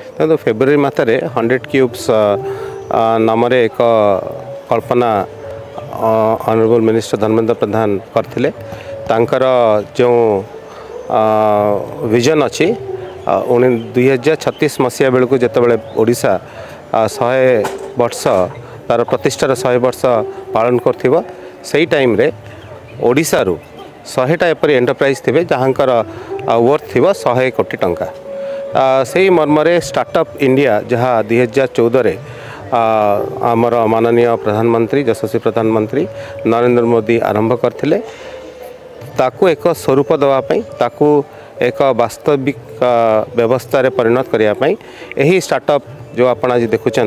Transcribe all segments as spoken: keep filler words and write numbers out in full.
तो February मसरे hundred cubes नाम एक कल्पना ऑनरेबल मिनिस्टर धर्मेन्द्र प्रधान करथिले तांकर जो विजन अच्छी दुई हजार छत्तीस मसीहा बेल को जितेबाला ओडिशा शहे वर्ष तार प्रतिष्ठार शहे वर्ष पालन कर सही टाइम रे ओडिशा रू शहेटा एपरी एंटरप्राइज थे जहाँकर वर्थ थी शहे कोटी टंका से मर्मरे स्टार्टअप इंडिया जहाँ दुई हजार चौदह आमर माननीय प्रधानमंत्री यशस्वी प्रधानमंत्री नरेंद्र मोदी आरंभ करथिले ताकू एक स्वरूप दवापी ताकू एक वास्तविक व्यवस्था परिणत करने स्टार्टअप जो आप आज देखुंट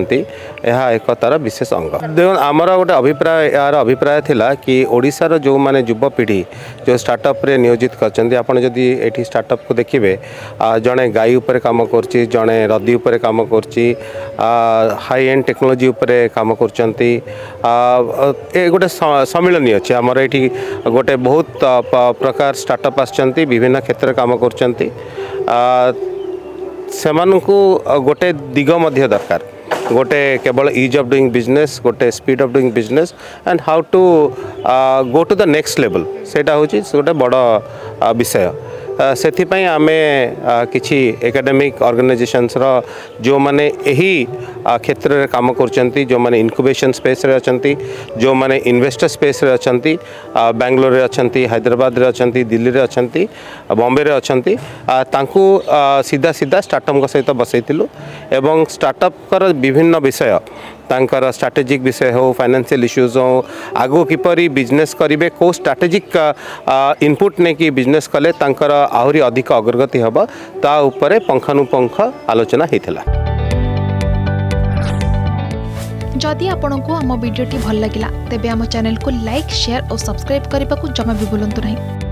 यह एक तार विशेष अंग देखो आमर गोटे अभिप्राय यार अभिप्राय थिला कि ओडिशार जो माने युवा पीढ़ी जो स्टार्टअप रे नियोजित करछन्ती आपण जदि एठी स्टार्टअप को देखिबे जणे गाई ऊपर काम करछि जणे रद्दी ऊपर काम करछि हाई एंड टेक्नोलोजी ऊपर काम करछन्ती ए गोटे सम्मिलन अछि आमर एठी गोटे बहुत प्रकार स्टार्टअप आछन्ती विभिन्न क्षेत्र काम करछन्ती सेमानकु गोटे दिग मध्य दरकार गोटे केवल इज ऑफ डूइंग बिजनेस गोटे speed of doing business and how to go to the next level सेटा होची गोटे बड़ विषय सेथिपाई आमे किछि एकेडमिक ऑर्गेनाइजेशन्स रो जो माने एही क्षेत्र रे काम करचंती जो माने इनक्यूबेशन स्पेस रे अछंती जो माने इन्वेस्टर स्पेस रे अछंती बेंगलोर रे अछंती हैदराबाद रे अछंती दिल्ली रे अछंती बॉम्बे रे अछंती तांकू सीधा सीधा स्टार्टअप को सहित बसैतिलु एवं स्टार्टअप कर विभिन्न विषय तांकर स्ट्राटेजिक विषय हो फाइनेंशियल इश्यूज हो आगो किपरी बिजनेस करेंगे को स्ट्राटेजिक इनपुट ने कि बिजनेस कले तांकर आहरी अधिक अग्रगति हम ता उपरे पंखानुपंख आलोचना होता है। जदि आपंक आम भिडी भल लगा तेब आम चैनल को लाइक शेयर और सब्सक्राइब करने को जमा भी बुलां नहीं।